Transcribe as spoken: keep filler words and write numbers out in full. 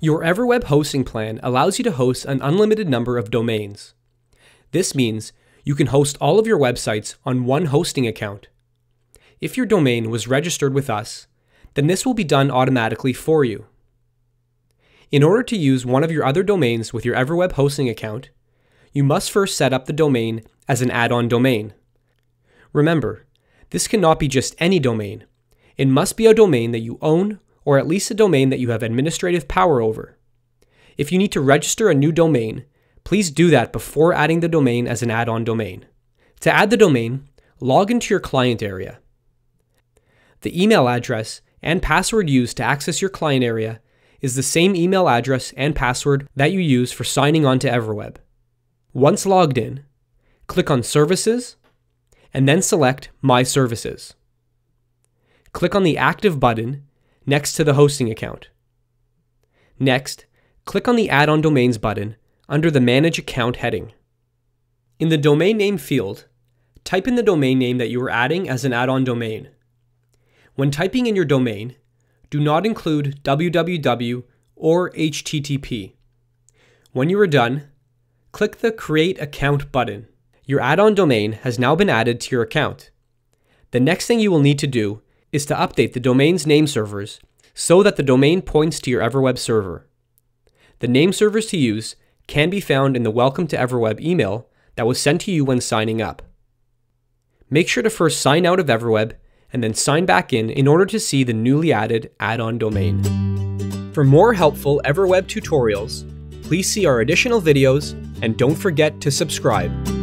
Your EverWeb hosting plan allows you to host an unlimited number of domains. This means you can host all of your websites on one hosting account. If your domain was registered with us, then this will be done automatically for you. In order to use one of your other domains with your EverWeb hosting account, you must first set up the domain as an add-on domain. Remember, this cannot be just any domain. It must be a domain that you own, or at least a domain that you have administrative power over. If you need to register a new domain, please do that before adding the domain as an add-on domain. To add the domain, log into your client area. The email address and password used to access your client area is the same email address and password that you use for signing on to EverWeb. Once logged in, click on Services, and then select My Services. Click on the Active button next to the hosting account. Next, click on the Add-on Domains button under the Manage Account heading. In the Domain Name field, type in the domain name that you are adding as an add-on domain. When typing in your domain, do not include W W W or H T T P. When you are done, click the Create Account button. Your add-on domain has now been added to your account. The next thing you will need to do is to update the domain's name servers so that the domain points to your EverWeb server. The name servers to use can be found in the Welcome to EverWeb email that was sent to you when signing up. Make sure to first sign out of EverWeb and then sign back in in order to see the newly added add-on domain. For more helpful EverWeb tutorials, please see our additional videos, and don't forget to subscribe.